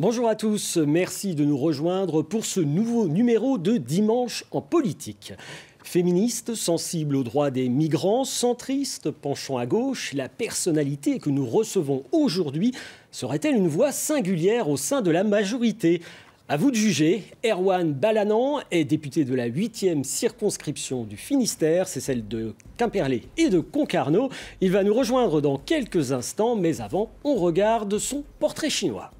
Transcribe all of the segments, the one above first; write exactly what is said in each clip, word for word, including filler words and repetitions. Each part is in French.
Bonjour à tous, merci de nous rejoindre pour ce nouveau numéro de Dimanche en politique. Féministe, sensible aux droits des migrants, centriste, penchant à gauche, la personnalité que nous recevons aujourd'hui serait-elle une voix singulière au sein de la majorité ? À vous de juger. Erwan Balanant est député de la huitième circonscription du Finistère, c'est celle de Quimperlé et de Concarneau. Il va nous rejoindre dans quelques instants, mais avant, on regarde son portrait chinois.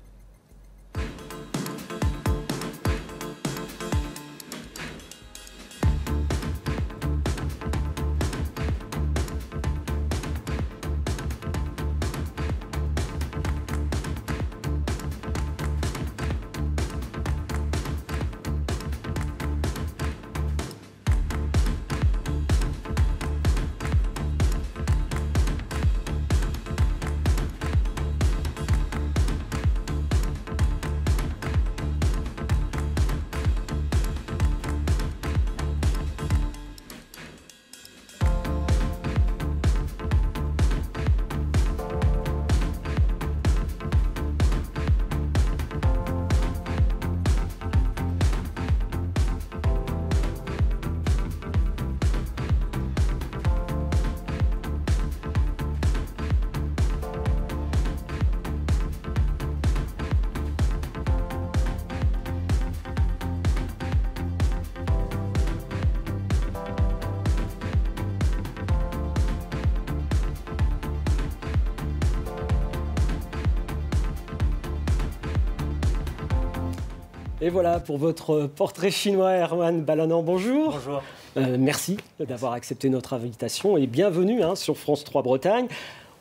Et voilà pour votre portrait chinois, Erwan Balanant, bonjour. Bonjour. Euh, merci d'avoir accepté notre invitation et bienvenue hein, sur France trois Bretagne.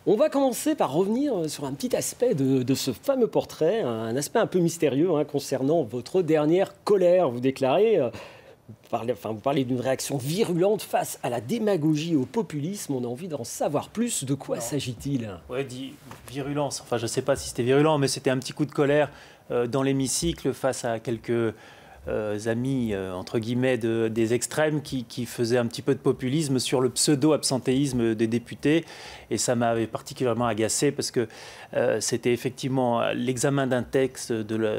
On va commencer par revenir sur un petit aspect de, de ce fameux portrait, un aspect un peu mystérieux hein, concernant votre dernière colère. Vous déclarez, euh, vous parlez, enfin, vous parlez d'une réaction virulente face à la démagogie et au populisme. On a envie d'en savoir plus. De quoi s'agit-il ? Oui, dit virulence. Enfin, je ne sais pas si c'était virulent, mais c'était un petit coup de colère dans l'hémicycle face à quelques euh, amis, euh, entre guillemets, de, des extrêmes qui, qui faisaient un petit peu de populisme sur le pseudo-absentéisme des députés. Et ça m'avait particulièrement agacé parce que euh, c'était effectivement l'examen d'un texte de la,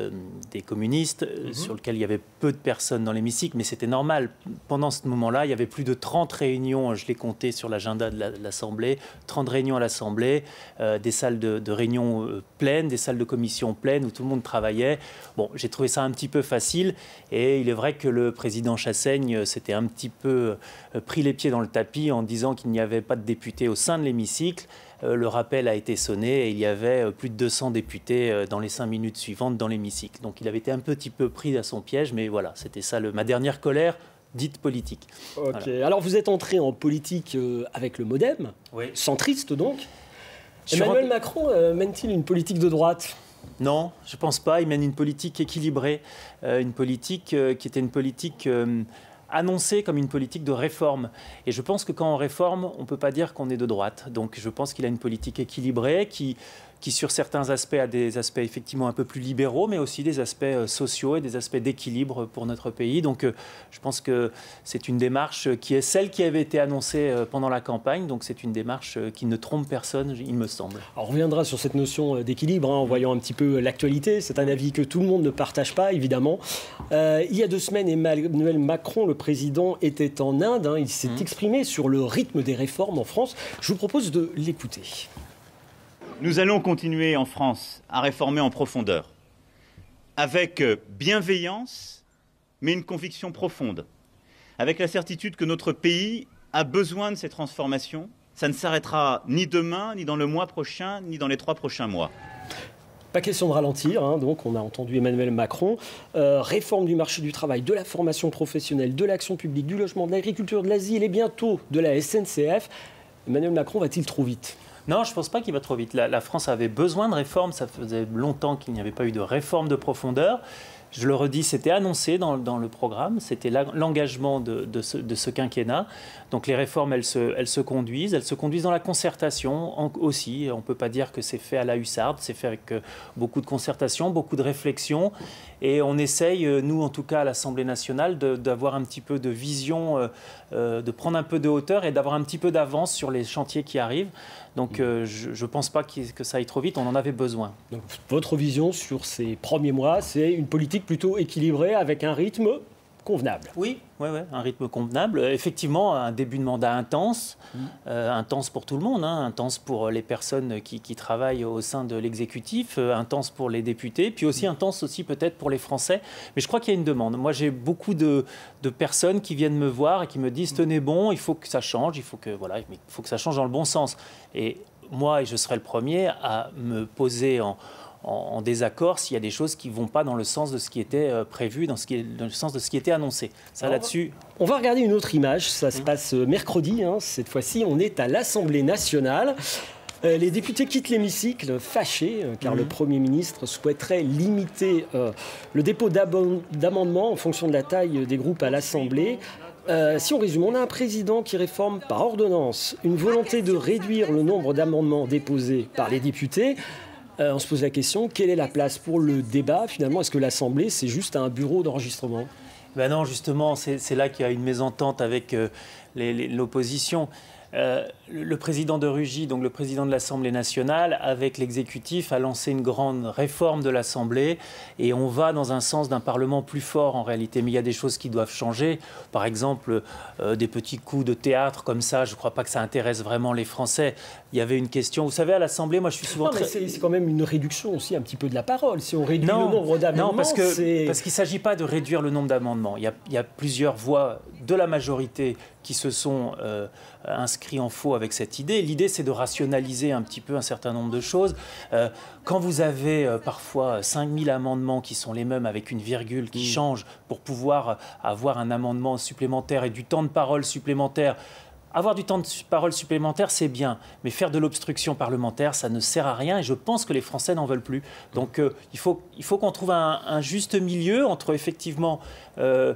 des communistes mmh. sur lequel il y avait peu de personnes dans l'hémicycle, mais c'était normal. Pendant ce moment-là, il y avait plus de trente réunions, je l'ai compté sur l'agenda de l'Assemblée, trente réunions à l'Assemblée, euh, des salles de, de réunions euh, pleines, des salles de commission pleines où tout le monde travaillait. Bon, j'ai trouvé ça un petit peu facile et il est vrai que le président Chassaigne euh, s'était un petit peu euh, pris les pieds dans le tapis en disant qu'il n'y avait pas de députés au sein de l'hémicycle. Le rappel a été sonné et il y avait plus de deux cents députés dans les cinq minutes suivantes dans l'hémicycle. Donc il avait été un petit peu pris à son piège, mais voilà, c'était ça le, ma dernière colère dite politique. Ok, voilà. Alors vous êtes entré en politique avec le Modem, oui. Centriste donc. Emmanuel en... Macron euh, mène-t-il une politique de droite ? Non, je ne pense pas. Il mène une politique équilibrée, euh, une politique euh, qui était une politique... Euh, annoncé comme une politique de réforme. Et je pense que quand on réforme, on ne peut pas dire qu'on est de droite. Donc je pense qu'il a une politique équilibrée qui, qui, sur certains aspects, a des aspects effectivement un peu plus libéraux, mais aussi des aspects sociaux et des aspects d'équilibre pour notre pays. Donc je pense que c'est une démarche qui est celle qui avait été annoncée pendant la campagne. Donc c'est une démarche qui ne trompe personne, il me semble. Alors, on reviendra sur cette notion d'équilibre hein, en voyant un petit peu l'actualité. C'est un avis que tout le monde ne partage pas, évidemment. Euh, il y a deux semaines, Emmanuel Macron, le président, était en Inde. Hein, il s'est mmh. exprimé sur le rythme des réformes en France. Je vous propose de l'écouter. Nous allons continuer en France à réformer en profondeur, avec bienveillance, mais une conviction profonde, avec la certitude que notre pays a besoin de ces transformations. Ça ne s'arrêtera ni demain, ni dans le mois prochain, ni dans les trois prochains mois. Pas question de ralentir, hein, donc on a entendu Emmanuel Macron. Euh, réforme du marché du travail, de la formation professionnelle, de l'action publique, du logement, de l'agriculture, de l'asile et bientôt de la S N C F. Emmanuel Macron va-t-il trop vite ? Non, je ne pense pas qu'il va trop vite. La, la France avait besoin de réformes. Ça faisait longtemps qu'il n'y avait pas eu de réforme de profondeur. Je le redis, c'était annoncé dans, dans le programme, c'était l'engagement de, de, ce, de ce quinquennat. Donc les réformes, elles se, elles se conduisent, elles se conduisent dans la concertation en, aussi. On ne peut pas dire que c'est fait à la hussarde, c'est fait avec beaucoup de concertation, beaucoup de réflexion. Et on essaye, nous en tout cas à l'Assemblée nationale, d'avoir un petit peu de vision, euh, de prendre un peu de hauteur et d'avoir un petit peu d'avance sur les chantiers qui arrivent. Donc euh, je ne pense pas que, que ça aille trop vite, on en avait besoin. Donc, votre vision sur ces premiers mois, c'est une politique plutôt équilibrée avec un rythme convenable. Oui, ouais, ouais, un rythme convenable. Effectivement, un début de mandat intense, mmh. euh, intense pour tout le monde, hein, intense pour les personnes qui, qui travaillent au sein de l'exécutif, euh, intense pour les députés, puis aussi mmh. intense aussi peut-être pour les Français. Mais je crois qu'il y a une demande. Moi, j'ai beaucoup de, de personnes qui viennent me voir et qui me disent, tenez bon, il faut que ça change, il faut que, voilà, il faut que ça change dans le bon sens. Et moi, et je serai le premier à me poser en... en désaccord s'il y a des choses qui ne vont pas dans le sens de ce qui était prévu, dans, ce qui est, dans le sens de ce qui était annoncé. Ça, là-dessus... On va regarder une autre image, ça se passe mercredi, hein. Cette fois-ci on est à l'Assemblée nationale. Euh, les députés quittent l'hémicycle fâchés, euh, car mmh. le Premier ministre souhaiterait limiter euh, le dépôt d'amendements en fonction de la taille des groupes à l'Assemblée. Euh, si on résume, on a un président qui réforme par ordonnance, une volonté de réduire le nombre d'amendements déposés par les députés. Euh, on se pose la question, quelle est la place pour le débat finalement? Est-ce que l'Assemblée, c'est juste un bureau d'enregistrement? Ben non, justement, c'est là qu'il y a une mésentente avec euh, l'opposition. Euh, le président de Rugy, donc le président de l'Assemblée nationale, avec l'exécutif, a lancé une grande réforme de l'Assemblée et on va dans un sens d'un Parlement plus fort en réalité. Mais il y a des choses qui doivent changer. Par exemple, euh, des petits coups de théâtre comme ça, je ne crois pas que ça intéresse vraiment les Français. Il y avait une question, vous savez, à l'Assemblée, moi je suis souvent non, très... C'est quand même une réduction aussi un petit peu de la parole. Si on réduit non, le nombre d'amendements, non, parce que parce qu'il ne s'agit pas de réduire le nombre d'amendements. Il, il y a plusieurs voix de la majorité qui se sont euh, inscrits en faux avec cette idée. L'idée, c'est de rationaliser un petit peu un certain nombre de choses. Euh, quand vous avez euh, parfois cinq mille amendements qui sont les mêmes avec une virgule qui mmh. change pour pouvoir avoir un amendement supplémentaire et du temps de parole supplémentaire, avoir du temps de parole supplémentaire, c'est bien, mais faire de l'obstruction parlementaire, ça ne sert à rien et je pense que les Français n'en veulent plus. Donc euh, il faut, il faut qu'on trouve un, un juste milieu entre effectivement... Euh,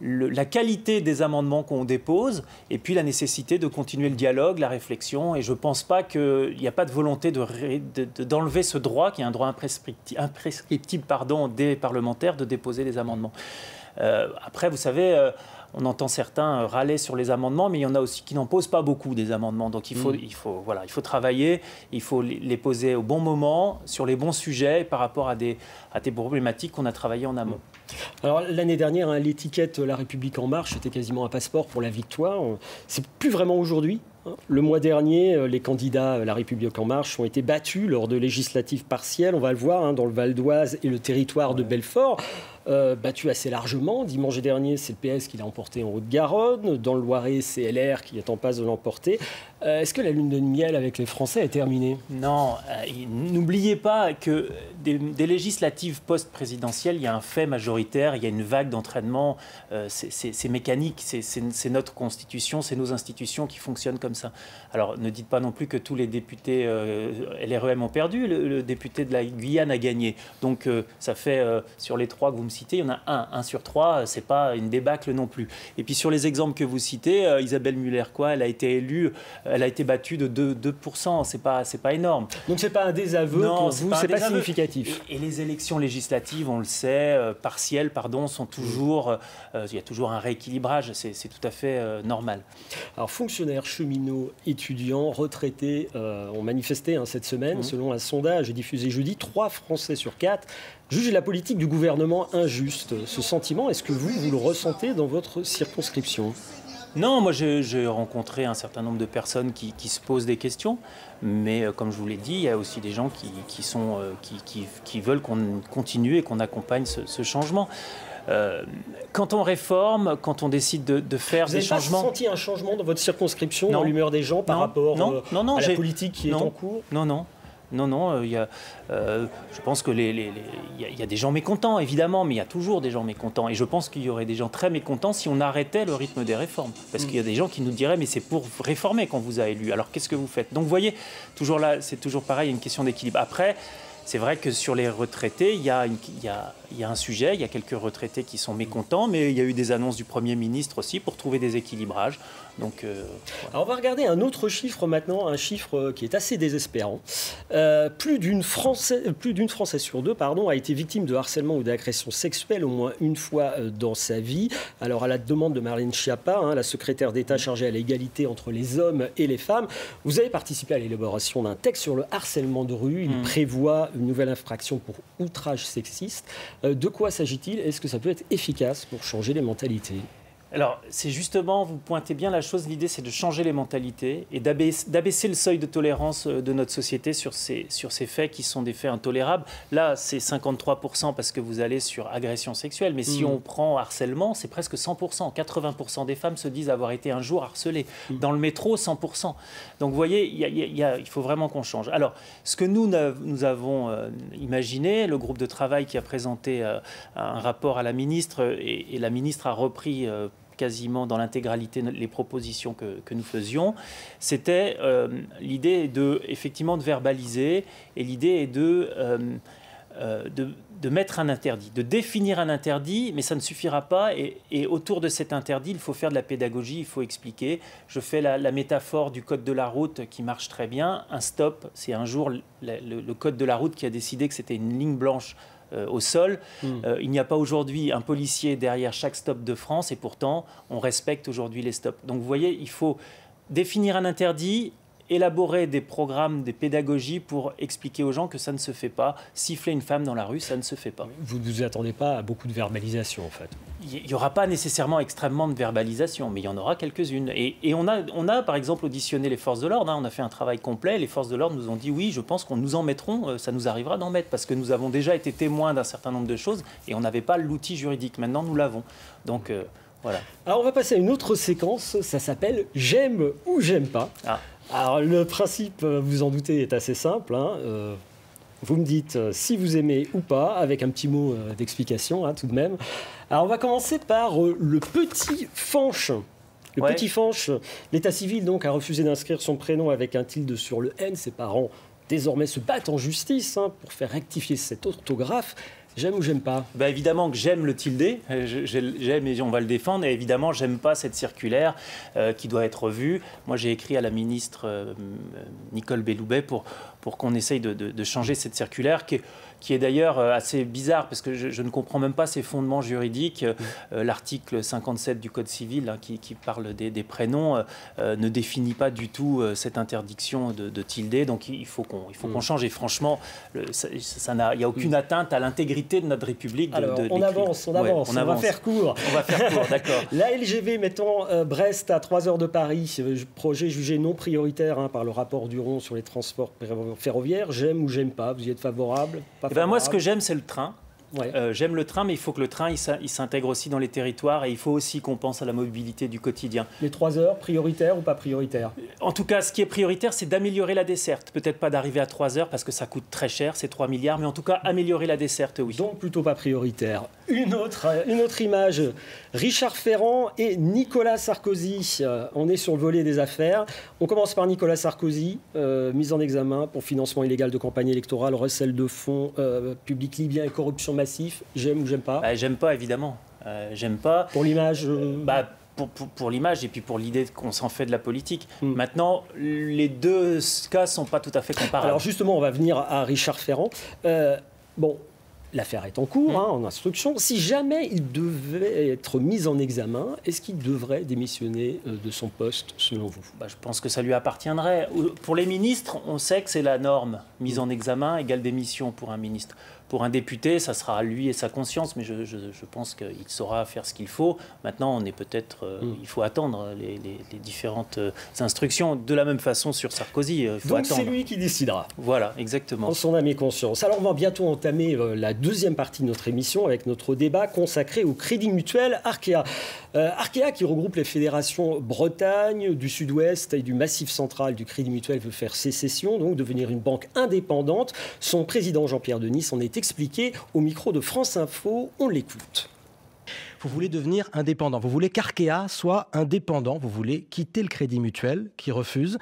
Le, la qualité des amendements qu'on dépose et puis la nécessité de continuer le dialogue, la réflexion. Et je ne pense pas qu'il n'y a pas de volonté d'enlever de de, de, ce droit, qui est un droit imprescriptible, imprescriptible pardon, des parlementaires, de déposer des amendements. Euh, après, vous savez... Euh, on entend certains râler sur les amendements, mais il y en a aussi qui n'en posent pas beaucoup des amendements. Donc il faut, mmh. il faut, voilà, il faut travailler, il faut les poser au bon moment, sur les bons sujets, par rapport à des, à des problématiques qu'on a travaillées en amont. Alors l'année dernière, hein, l'étiquette La République en Marche était quasiment un passeport pour la victoire. C'est plus vraiment aujourd'hui. Le mois dernier, les candidats à La République en Marche ont été battus lors de législatives partielles. On va le voir hein, dans le Val d'Oise et le territoire de Belfort. Euh, battus assez largement. Dimanche dernier, c'est le P S qui l'a emporté en Haute-Garonne. Dans le Loiret, c'est L R qui est en passe de l'emporter. Euh, est-ce que la lune de miel avec les Français est terminée? Non. Euh, n'oubliez pas que des, des législatives post-présidentielles, il y a un fait majoritaire, il y a une vague d'entraînement. Euh, c'est mécanique. C'est notre constitution, c'est nos institutions qui fonctionnent comme ça. Alors, ne dites pas non plus que tous les députés euh, L R E M ont perdu. Le, le député de la Guyane a gagné. Donc, euh, ça fait euh, sur les trois que vous me citez, il y en a un. Un sur trois, c'est pas une débâcle non plus. Et puis, sur les exemples que vous citez, euh, Isabelle Muller-Quoi, elle a été élue, elle a été battue de deux pour cent. C'est pas, c'est pas énorme. Donc, c'est pas un désaveu non, pour vous, c'est pas significatif. Et, et les élections législatives, on le sait, euh, partielles, pardon, sont toujours... Euh, il y a toujours un rééquilibrage. C'est tout à fait euh, normal. Alors, fonctionnaires, cheminots, étudiants, retraités euh, ont manifesté hein, cette semaine. Mmh. Selon un sondage diffusé jeudi, trois Français sur quatre jugent la politique du gouvernement injuste. Ce sentiment, est-ce que vous, vous le ressentez dans votre circonscription? Non, moi j'ai rencontré un certain nombre de personnes qui, qui se posent des questions, mais euh, comme je vous l'ai dit, il y a aussi des gens qui, qui, sont, euh, qui, qui, qui veulent qu'on continue et qu'on accompagne ce, ce changement. Euh, quand on réforme, quand on décide de, de faire des changements... Vous n'avez pas senti un changement dans votre circonscription, non. dans l'humeur des gens par non. rapport non. Euh, non, non, à la politique qui non. est en cours? Non, non. Non, non, il y a, euh, je pense qu'il les, les, les, y, y a des gens mécontents, évidemment, mais il y a toujours des gens mécontents. Et je pense qu'il y aurait des gens très mécontents si on arrêtait le rythme des réformes. Parce qu'il y a des gens qui nous diraient, mais c'est pour réformer qu'on vous a élu. Alors qu'est-ce que vous faites? Donc vous voyez, toujours là, c'est toujours pareil, il y a une question d'équilibre. Après, C'est vrai que sur les retraités, il y a, une, il y a, il y a un sujet, il y a quelques retraités qui sont mécontents, mais il y a eu des annonces du Premier ministre aussi pour trouver des équilibrages. Donc, euh, voilà. Alors on va regarder un autre chiffre maintenant, un chiffre qui est assez désespérant. Euh, plus d'une Française, plus d'une Française sur deux pardon, a été victime de harcèlement ou d'agression sexuelle au moins une fois dans sa vie. Alors à la demande de Marlène Schiappa, hein, la secrétaire d'État chargée à l'égalité entre les hommes et les femmes, vous avez participé à l'élaboration d'un texte sur le harcèlement de rue. Il mmh. prévoit une nouvelle infraction pour outrage sexiste. Euh, de quoi s'agit-il? Est-ce que ça peut être efficace pour changer les mentalités? Alors, c'est justement, vous pointez bien la chose, l'idée c'est de changer les mentalités et d'abaisser le seuil de tolérance de notre société sur ces, sur ces faits qui sont des faits intolérables. Là, c'est cinquante-trois pour cent parce que vous allez sur agression sexuelle, mais mmh. si on prend harcèlement, c'est presque cent pour cent. quatre-vingts pour cent des femmes se disent avoir été un jour harcelées. Mmh. Dans le métro, cent pour cent. Donc, vous voyez, y a, y a, y a, il faut vraiment qu'on change. Alors, ce que nous, nous avons euh, imaginé, le groupe de travail qui a présenté euh, un rapport à la ministre, et, et la ministre a repris... Euh, quasiment dans l'intégralité les propositions que, que nous faisions, c'était euh, l'idée de effectivement de verbaliser et l'idée est de, euh, euh, de, de mettre un interdit, de définir un interdit, mais ça ne suffira pas et, et autour de cet interdit, il faut faire de la pédagogie, il faut expliquer. Je fais la, la métaphore du code de la route qui marche très bien. Un stop, c'est un jour le, le, le code de la route qui a décidé que c'était une ligne blanche au sol. Mm. Euh, il n'y a pas aujourd'hui un policier derrière chaque stop de France et pourtant, on respecte aujourd'hui les stops. Donc, vous voyez, il faut définir un interdit, élaborer des programmes, des pédagogies pour expliquer aux gens que ça ne se fait pas. Siffler une femme dans la rue, ça ne se fait pas. Vous ne vous attendez pas à beaucoup de verbalisation, en fait? Il n'y aura pas nécessairement extrêmement de verbalisation, mais il y en aura quelques-unes. Et, et on, a, on a, par exemple, auditionné les forces de l'ordre. Hein. On a fait un travail complet. Les forces de l'ordre nous ont dit, oui, je pense qu'on nous en mettrons, ça nous arrivera d'en mettre, parce que nous avons déjà été témoins d'un certain nombre de choses et on n'avait pas l'outil juridique. Maintenant, nous l'avons. Donc, euh, voilà. Alors, on va passer à une autre séquence. Ça s'appelle « J'aime ou j'aime pas ah. ». Alors, le principe, vous en doutez, est assez simple. Hein. Euh... Vous me dites si vous aimez ou pas, avec un petit mot d'explication hein, tout de même. Alors on va commencer par euh, le petit fanche. Le ouais. petit fanche, l'état civil donc a refusé d'inscrire son prénom avec un tilde sur le N. Ses parents désormais se battent en justice hein, pour faire rectifier cette orthographe. J'aime ou j'aime pas? Bah évidemment que j'aime le tilde, j'aime et on va le défendre. Et évidemment, j'aime pas cette circulaire euh, qui doit être revue. Moi, j'ai écrit à la ministre euh, Nicole Belloubet pour, pour qu'on essaye de, de, de changer cette circulaire qui est, qui est d'ailleurs assez bizarre parce que je, je ne comprends même pas ses fondements juridiques. Euh, L'article cinquante-sept du Code civil hein, qui, qui parle des, des prénoms euh, ne définit pas du tout euh, cette interdiction de, de tilde. Donc, il faut qu'on il faut qu'on change. Et franchement, le, ça, ça n'a, il n'y a aucune atteinte à l'intégrité de notre République. De, Alors, de, on, avance, on, avance, ouais, on, on avance, on avance, on va faire court. On va faire court, d'accord. La L G V mettant euh, Brest à trois heures de Paris, euh, projet jugé non prioritaire hein, par le rapport Duron sur les transports ferroviaires. J'aime ou j'aime pas? Vous y êtes favorable, pas favorable? Ben moi, ce que j'aime, c'est le train. Ouais. Euh, j'aime le train, mais il faut que le train il s'intègre aussi dans les territoires et il faut aussi qu'on pense à la mobilité du quotidien. Les trois heures, prioritaires ou pas prioritaires? En tout cas, ce qui est prioritaire, c'est d'améliorer la desserte. Peut-être pas d'arriver à trois heures parce que ça coûte très cher, c'est trois milliards, mais en tout cas, améliorer la desserte, oui. Donc plutôt pas prioritaire. Une autre, une autre image. Richard Ferrand et Nicolas Sarkozy. Euh, on est sur le volet des affaires. On commence par Nicolas Sarkozy, euh, mise en examen pour financement illégal de campagne électorale, recel de fonds euh, publics libyens et corruption massive. J'aime ou j'aime pas? Bah, j'aime pas, évidemment. Euh, j'aime pas. Pour l'image euh... bah, Pour, pour, pour l'image et puis pour l'idée qu'on s'en fait de la politique. Mmh. Maintenant, les deux cas ne sont pas tout à fait comparables. Alors justement, on va venir à Richard Ferrand. Euh, bon, l'affaire est en cours, mmh. hein, en instruction. Si jamais il devait être mis en examen, est-ce qu'il devrait démissionner de son poste, selon vous? Bah, je pense que ça lui appartiendrait. Pour les ministres, on sait que c'est la norme. Mise en examen égale démission pour un ministre. Pour un député, ça sera à lui et sa conscience, mais je, je, je pense qu'il saura faire ce qu'il faut. Maintenant, on est peut-être, euh, mm. il faut attendre les, les, les différentes euh, instructions. De la même façon sur Sarkozy, euh, il faut attendre. Donc c'est lui qui décidera. Voilà, exactement. En son âme et conscience. Alors on va bientôt entamer euh, la deuxième partie de notre émission avec notre débat consacré au Crédit Mutuel Arkea. Euh, Arkea qui regroupe les fédérations Bretagne, du Sud-Ouest et du Massif Central du Crédit Mutuel veut faire sécession, donc devenir une banque indépendante. Son président Jean-Pierre Denis en est expliqué au micro de France Info. On l'écoute. vous voulez devenir indépendant. Vous voulez qu'Arkea soit indépendant. Vous voulez quitter le Crédit Mutuel, qui refuse.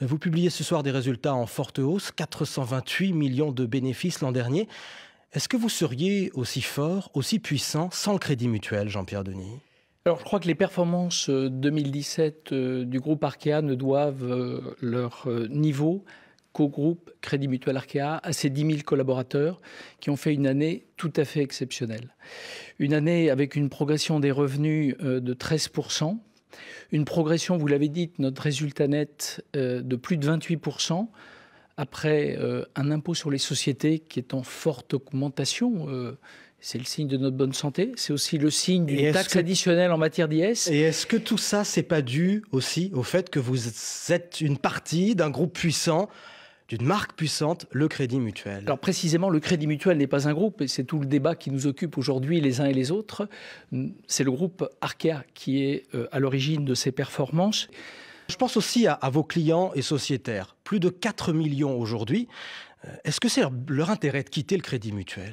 Vous publiez ce soir des résultats en forte hausse, quatre cent vingt-huit millions de bénéfices l'an dernier. Est-ce que vous seriez aussi fort, aussi puissant, sans le Crédit Mutuel, Jean-Pierre Denis ? Alors, je crois que les performances deux mille dix-sept du groupe Arkea ne doivent leur niveau qu'au groupe Crédit Mutuel Arkea, à ses dix mille collaborateurs qui ont fait une année tout à fait exceptionnelle. Une année avec une progression des revenus de treize pour cent, une progression, vous l'avez dit, de notre résultat net de plus de vingt-huit pour cent, après un impôt sur les sociétés qui est en forte augmentation. C'est le signe de notre bonne santé, c'est aussi le signe d'une taxe que... additionnelle en matière d'I S. Et est-ce que tout ça, c'est pas dû aussi au fait que vous êtes une partie d'un groupe puissant, d'une marque puissante, le Crédit Mutuel? Alors précisément, le Crédit Mutuel n'est pas un groupe, et c'est tout le débat qui nous occupe aujourd'hui les uns et les autres. C'est le groupe Arkea qui est à l'origine de ces performances. Je pense aussi à, à vos clients et sociétaires, plus de quatre millions aujourd'hui. Est-ce que c'est leur, leur intérêt de quitter le Crédit Mutuel ?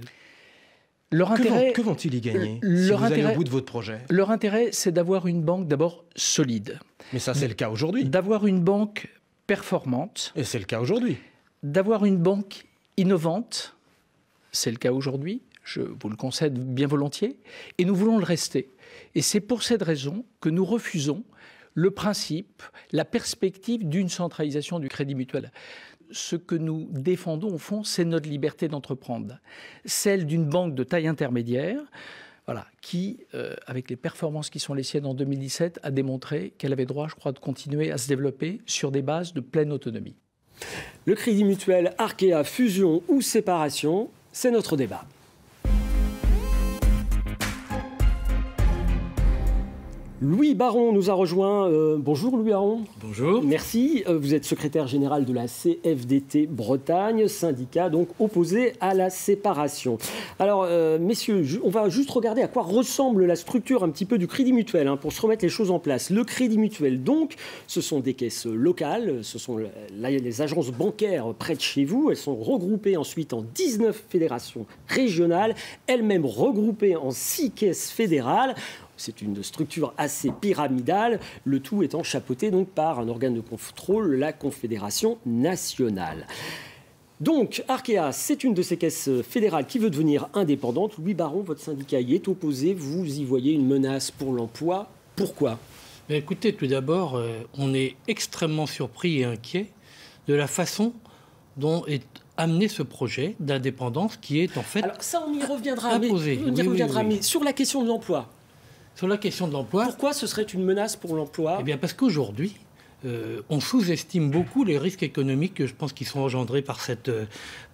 Leur intérêt, que vont-ils y gagner si vous allez au bout de votre projet ? Leur intérêt, c'est d'avoir une banque d'abord solide. Mais ça, c'est le cas aujourd'hui. D'avoir une banque performante. Et c'est le cas aujourd'hui. D'avoir une banque innovante. C'est le cas aujourd'hui. Je vous le concède bien volontiers. Et nous voulons le rester. Et c'est pour cette raison que nous refusons le principe, la perspective d'une centralisation du Crédit Mutuel. Ce que nous défendons, au fond, c'est notre liberté d'entreprendre. Celle d'une banque de taille intermédiaire, voilà, qui, euh, avec les performances qui sont les siennes en deux mille dix-sept, a démontré qu'elle avait droit, je crois, de continuer à se développer sur des bases de pleine autonomie. Le Crédit Mutuel, Arkea, fusion ou séparation, c'est notre débat. Louis Baron nous a rejoint. Euh, bonjour Louis Baron. Bonjour. Merci. Euh, vous êtes secrétaire général de la C F D T Bretagne, syndicat donc opposé à la séparation. Alors euh, messieurs, on va juste regarder à quoi ressemble la structure un petit peu du Crédit Mutuel hein, pour se remettre les choses en place. Le Crédit Mutuel donc, ce sont des caisses locales, ce sont la, les agences bancaires près de chez vous. Elles sont regroupées ensuite en dix-neuf fédérations régionales, elles-mêmes regroupées en six caisses fédérales. C'est une structure assez pyramidale, le tout étant chapeauté donc par un organe de contrôle, la Confédération nationale. Donc, Arkea, c'est une de ces caisses fédérales qui veut devenir indépendante. Louis Baron, votre syndicat y est opposé. Vous y voyez une menace pour l'emploi. Pourquoi ? Mais écoutez, tout d'abord, on est extrêmement surpris et inquiet de la façon dont est amener ce projet d'indépendance qui est en fait imposé. Alors ça, on y reviendra. Imposé. Mais, on y oui, reviendra. Oui, oui. Mais sur la question de l'emploi. Sur la question de l'emploi... Pourquoi ce serait une menace pour l'emploi ? Eh bien parce qu'aujourd'hui, euh, on sous-estime beaucoup les risques économiques que je pense qui sont engendrés par cette, euh,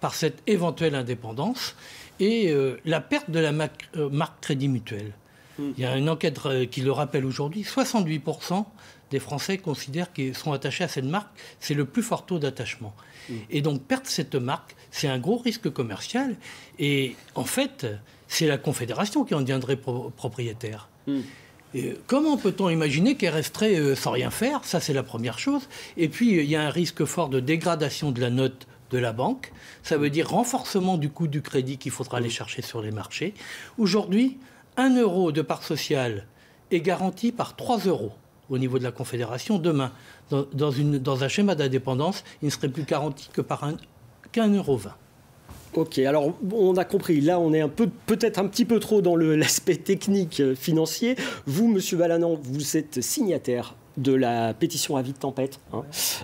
par cette éventuelle indépendance et euh, la perte de la marque, euh, marque Crédit Mutuel. Mmh. Il y a une enquête euh, qui le rappelle aujourd'hui, soixante-huit pour cent des Français considèrent qu'ils sont attachés à cette marque, c'est le plus fort taux d'attachement. Mmh. Et donc perdre cette marque, c'est un gros risque commercial et en fait, c'est la Confédération qui en deviendrait pro- propriétaire. Hum. Et comment peut-on imaginer qu'elle resterait euh, sans rien faire? Ça, c'est la première chose. Et puis, il euh, y a un risque fort de dégradation de la note de la banque. Ça veut dire renforcement du coût du crédit qu'il faudra aller chercher sur les marchés. Aujourd'hui, un euro de part sociale est garanti par trois euros au niveau de la Confédération. Demain, dans, dans, une, dans un schéma d'indépendance, il ne serait plus garanti que par un, qu'un euro vingt. Ok, alors on a compris, là on est un peu, peut-être un petit peu trop dans l'aspect technique euh, financier. Vous, monsieur Balanant, vous êtes signataire de la pétition Avis de Tempête, hein,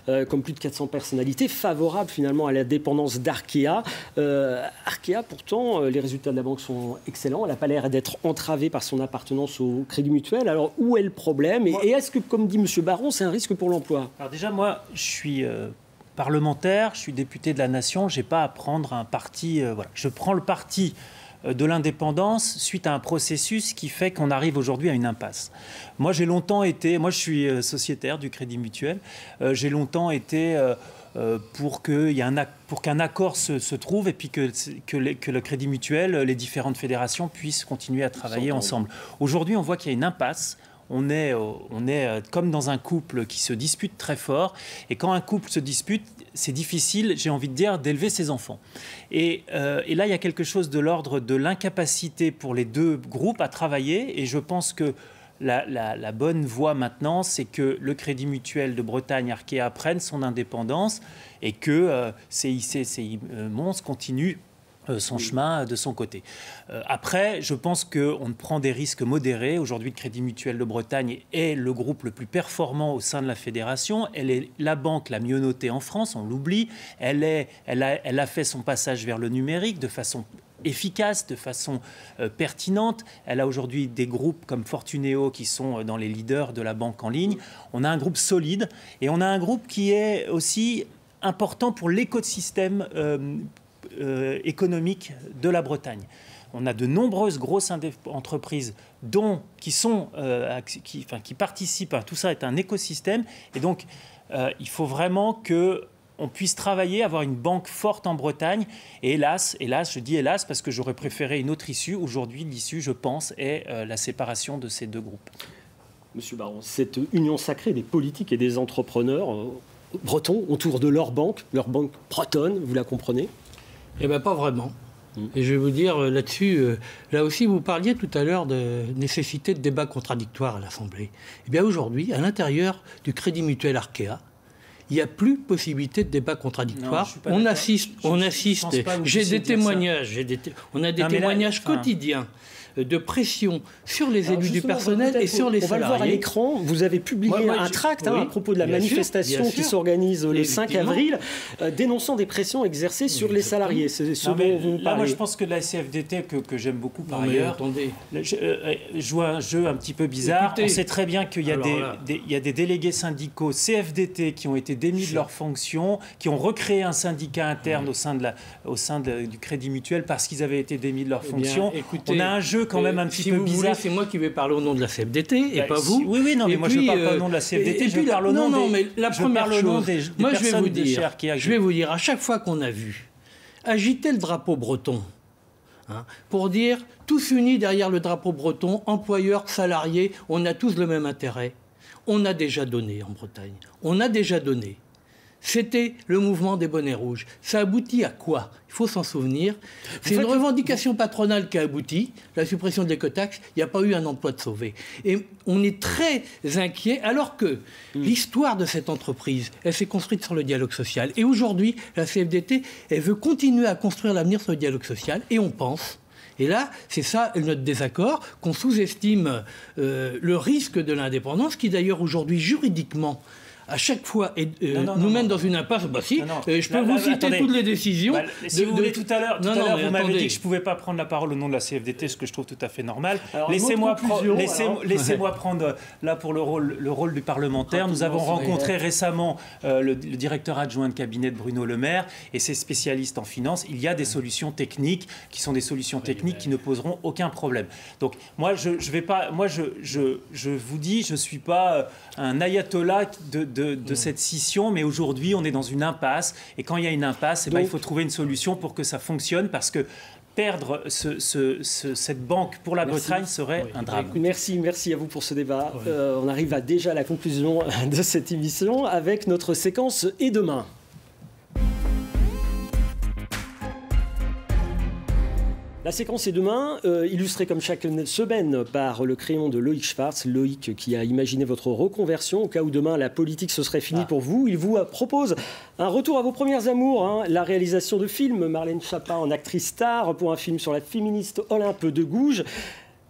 euh, comme plus de quatre cents personnalités, favorable finalement à la dépendance d'Arkea. Euh, Arkea, pourtant, euh, les résultats de la banque sont excellents. Elle n'a pas l'air d'être entravée par son appartenance au Crédit Mutuel. Alors, où est le problème? Et, et est-ce que, comme dit monsieur Baron, c'est un risque pour l'emploi? Alors déjà, moi, je suis... Euh... parlementaire, je suis député de la Nation, je n'ai pas à prendre un parti. Euh, voilà. Je prends le parti euh, de l'indépendance suite à un processus qui fait qu'on arrive aujourd'hui à une impasse. Moi, j'ai longtemps été, moi je suis euh, sociétaire du Crédit Mutuel, euh, j'ai longtemps été euh, euh, pour qu'il y ait un acte pour qu'un accord se, se trouve et puis que, que, les, que le Crédit Mutuel, les différentes fédérations puissent continuer à travailler ensemble. Aujourd'hui, on voit qu'il y a une impasse. on est, on est comme dans un couple qui se dispute très fort. Et quand un couple se dispute, c'est difficile, j'ai envie de dire, d'élever ses enfants. Et, euh, et là, il y a quelque chose de l'ordre de l'incapacité pour les deux groupes à travailler. Et je pense que La, la, la bonne voie maintenant, c'est que le Crédit Mutuel de Bretagne Arkea prenne son indépendance et que euh, C I C, C I Mons continue euh, son oui. chemin de son côté. Euh, après, je pense qu'on prend des risques modérés. Aujourd'hui, le Crédit Mutuel de Bretagne est le groupe le plus performant au sein de la fédération. Elle est la banque la mieux notée en France, on l'oublie. Elle, est, elle, a, elle a fait son passage vers le numérique de façon efficace, de façon euh, pertinente. Elle a aujourd'hui des groupes comme Fortunéo qui sont euh, dans les leaders de la banque en ligne. On a un groupe solide et on a un groupe qui est aussi important pour l'écosystème euh, euh, économique de la Bretagne. On a de nombreuses grosses entreprises dont, qui, sont, euh, qui, enfin, qui participent. Tout ça est un écosystème et donc euh, il faut vraiment que on puisse travailler, avoir une banque forte en Bretagne. Et hélas, hélas, je dis hélas parce que j'aurais préféré une autre issue. Aujourd'hui, l'issue, je pense, est euh, la séparation de ces deux groupes. Monsieur Baron, cette union sacrée des politiques et des entrepreneurs euh, bretons autour de leur banque, leur banque bretonne, vous la comprenez? Eh bien, pas vraiment. Mmh. Et je vais vous dire là-dessus, euh, là aussi, vous parliez tout à l'heure de nécessité de débats contradictoires à l'Assemblée. Eh bien, aujourd'hui, à l'intérieur du Crédit Mutuel Arkea, il n'y a plus possibilité de débat contradictoire. Non, on assiste, je, on assiste. J'ai des témoignages, des t... on a des non, témoignages là, quotidiens enfin... de pression sur les Alors élus du personnel et sur les on salariés. On va le voir à l'écran. Vous avez publié moi, moi, un je... tract oui, hein, à propos de la manifestation sûr, qui s'organise le cinq avril, euh, dénonçant des pressions exercées sur oui, les salariés. C'est ce non, dont vous là, moi, je pense que la C F D T, que, que j'aime beaucoup par non, ailleurs, attendez. Je, euh, joue un jeu un petit peu bizarre. Écoutez, on sait très bien qu'il y a des, il y a des délégués syndicaux C F D T qui ont été démis de leurs fonctions, qui ont recréé un syndicat interne oui. au sein, de la, au sein de, du Crédit Mutuel parce qu'ils avaient été démis de leurs eh fonctions. Écoutez, on a un jeu quand même un petit si peu vous bizarre. C'est moi qui vais parler au nom de la C F D T et bah, pas si, vous. Oui, oui, non, mais et moi puis, je ne parle pas au nom de la C F D T, et, et je puis, parle au nom non, des, mais la première chose, nom des, des moi je vais vous dire, je vais vous dire, à chaque fois qu'on a vu agiter le drapeau breton, hein, pour dire tous unis derrière le drapeau breton, employeurs, salariés, on a tous le même intérêt. On a déjà donné en Bretagne. On a déjà donné. C'était le mouvement des bonnets rouges. Ça aboutit à quoi? Il faut s'en souvenir. C'est une revendication patronale qui a abouti, la suppression de l'écotaxe. Il n'y a pas eu un emploi de sauvé. Et on est très inquiet, alors que mmh. l'histoire de cette entreprise, elle s'est construite sur le dialogue social. Et aujourd'hui, la C F D T, elle veut continuer à construire l'avenir sur le dialogue social. Et on pense... Et là, c'est ça notre désaccord, qu'on sous-estime euh, le risque de l'indépendance, qui d'ailleurs aujourd'hui juridiquement, à chaque fois, est, euh, non, non, nous non, mène non, dans non. une impasse. Bah si, non, non. Euh, je peux là, vous là, citer attendez. toutes les décisions. Bah, si de, vous de... voulez, tout à l'heure, vous m'avez dit que je ne pouvais pas prendre la parole au nom de la C F D T, ce que je trouve tout à fait normal. Laissez-moi pre... laissez alors... laissez ouais. prendre, là, pour le rôle, le rôle du parlementaire. Nous avons rencontré récemment euh, le, le directeur adjoint de cabinet de Bruno Le Maire et ses spécialistes en finance. Il y a des solutions techniques qui sont des solutions techniques qui ne poseront aucun problème. Donc, moi, je, je, vais pas, moi, je, je, je vous dis, je ne suis pas un ayatollah de, de De, de mmh. cette scission, mais aujourd'hui on est dans une impasse et quand il y a une impasse, eh ben, il faut trouver une solution pour que ça fonctionne parce que perdre ce, ce, ce, cette banque pour la merci. Bretagne serait oui. un drame. Merci, merci à vous pour ce débat. Oui. Euh, on arrive à déjà à la conclusion de cette émission avec notre séquence « Et demain ». La séquence est demain, euh, illustrée comme chaque semaine par le crayon de Loïc Schwartz. Loïc qui a imaginé votre reconversion au cas où demain la politique se serait finie ah. pour vous. Il vous propose un retour à vos premières amours, hein, la réalisation de films. Marlène Schiappa en actrice star pour un film sur la féministe Olympe de Gouges.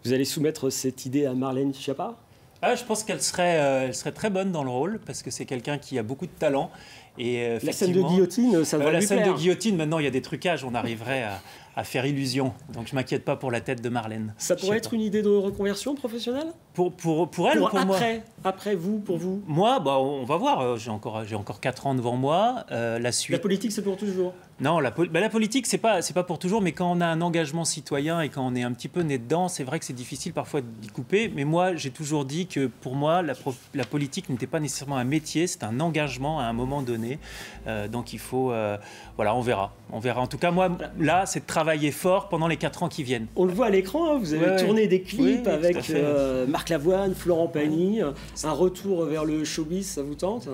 Vous allez soumettre cette idée à Marlène Schiappa? Ah, je pense qu'elle serait, euh, elle serait très bonne dans le rôle parce que c'est quelqu'un qui a beaucoup de talent. Et la scène de guillotine, ça va euh, lui La scène plaire. de guillotine, maintenant, il y a des trucages. On arriverait à, à faire illusion. Donc, je ne m'inquiète pas pour la tête de Marlène. Ça pourrait être pas. une idée de reconversion professionnelle pour, pour, pour elle pour ou pour après, moi Après vous, pour vous Moi, bah, on va voir. J'ai encore, j'ai encore quatre ans devant moi. Euh, la suite... La politique, c'est pour toujours? Non, la, po bah, la politique, c'est pas, c'est pas pour toujours. Mais quand on a un engagement citoyen et quand on est un petit peu né dedans, c'est vrai que c'est difficile parfois d'y couper. Mais moi, j'ai toujours dit que pour moi, la, la politique n'était pas nécessairement un métier. C'est un engagement à un moment donné. années. Euh, donc il faut, euh, voilà, on verra. On verra. En tout cas, moi, là, c'est de travailler fort pendant les quatre ans qui viennent. On le voit à l'écran, hein, vous avez ouais, tourné des clips oui, avec euh, Marc Lavoine, Florent Pagny. Ouais. Un retour vers le showbiz, ça vous tente?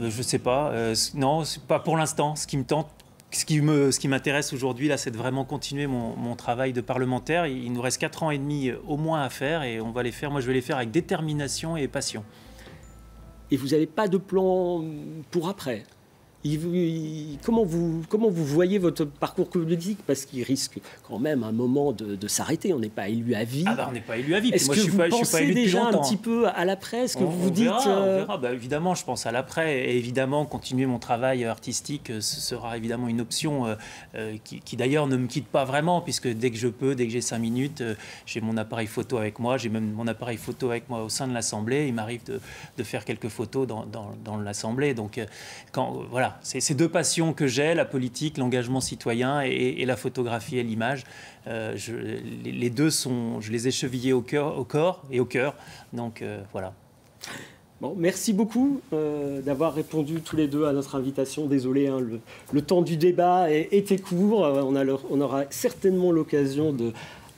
Je sais pas. Euh, non, c'est pas pour l'instant. Ce qui me tente, ce qui me, ce qui m'intéresse aujourd'hui, là, c'est de vraiment continuer mon, mon travail de parlementaire. Il, il nous reste quatre ans et demi au moins à faire et on va les faire. Moi, je vais les faire avec détermination et passion. Et vous n'avez pas de plan pour après? il, il, comment, vous, comment vous voyez votre parcours politique? Parce qu'il risque quand même un moment de, de s'arrêter. On n'est pas élu à vie. Ah bah on n'est pas élu à vie. Est-ce que je suis vous pas, pensez je suis pas élu déjà un petit peu à l'après? Est-ce que on, vous on vous dites... Verra, euh... on verra. Bah, évidemment, je pense à l'après. Et évidemment, continuer mon travail artistique, ce sera évidemment une option euh, qui, qui d'ailleurs ne me quitte pas vraiment, puisque dès que je peux, dès que j'ai cinq minutes, euh, j'ai mon appareil photo avec moi. J'ai même mon appareil photo avec moi au sein de l'Assemblée. Il m'arrive de, de faire quelques photos dans, dans, dans l'Assemblée. Donc, quand, voilà. C'est ces deux passions que j'ai, la politique, l'engagement citoyen et, et la photographie et l'image. Euh, je, les, les deux sont, je les ai chevillés au, cœur, au corps et au cœur. Donc euh, voilà. Bon, merci beaucoup euh, d'avoir répondu tous les deux à notre invitation. Désolé, hein, le, le temps du débat est, était court. On, a leur, on aura certainement l'occasion de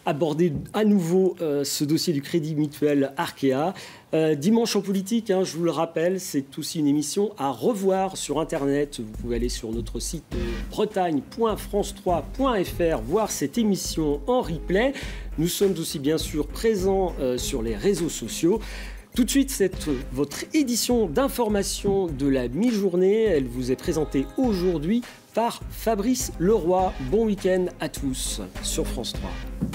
aborder à nouveau euh, ce dossier du Crédit Mutuel Arkea. Euh, Dimanche en politique, hein, je vous le rappelle, c'est aussi une émission à revoir sur Internet. Vous pouvez aller sur notre site bretagne point france trois point F R, voir cette émission en replay. Nous sommes aussi bien sûr présents euh, sur les réseaux sociaux. Tout de suite, cette, votre édition d'information de la mi-journée, elle vous est présentée aujourd'hui par Fabrice Leroy. Bon week-end à tous sur France trois.